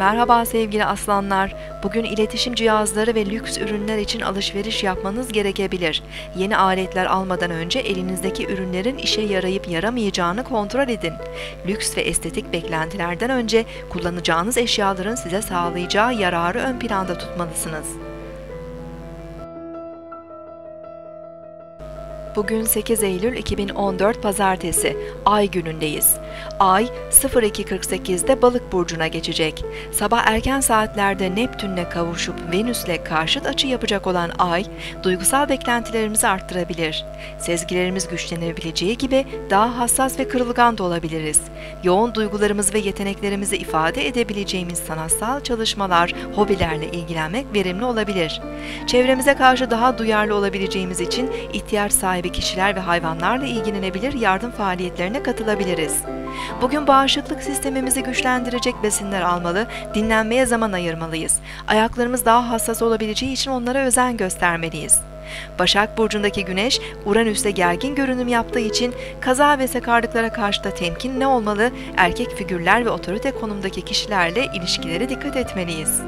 Merhaba sevgili aslanlar, bugün iletişim cihazları ve lüks ürünler için alışveriş yapmanız gerekebilir. Yeni aletler almadan önce elinizdeki ürünlerin işe yarayıp yaramayacağını kontrol edin. Lüks ve estetik beklentilerden önce kullanacağınız eşyaların size sağlayacağı yararı ön planda tutmalısınız. Bugün 8 Eylül 2014 Pazartesi, Ay günündeyiz. Ay, 02:48'de Balık burcuna geçecek. Sabah erken saatlerde Neptün'le kavuşup Venüs'le karşıt açı yapacak olan Ay, duygusal beklentilerimizi arttırabilir. Sezgilerimiz güçlenebileceği gibi daha hassas ve kırılgan da olabiliriz. Yoğun duygularımız ve yeteneklerimizi ifade edebileceğimiz sanatsal çalışmalar, hobilerle ilgilenmek verimli olabilir. Çevremize karşı daha duyarlı olabileceğimiz için ihtiyaç sahibi kişiler ve hayvanlarla ilgilenebilir, yardım faaliyetlerine katılabiliriz. Bugün bağışıklık sistemimizi güçlendirecek besinler almalı, dinlenmeye zaman ayırmalıyız. Ayaklarımız daha hassas olabileceği için onlara özen göstermeliyiz. Başak burcundaki Güneş, Uranüs'te gergin görünüm yaptığı için kaza ve sakarlıklara karşı da temkinli olmalı, erkek figürler ve otorite konumdaki kişilerle ilişkilere dikkat etmeliyiz.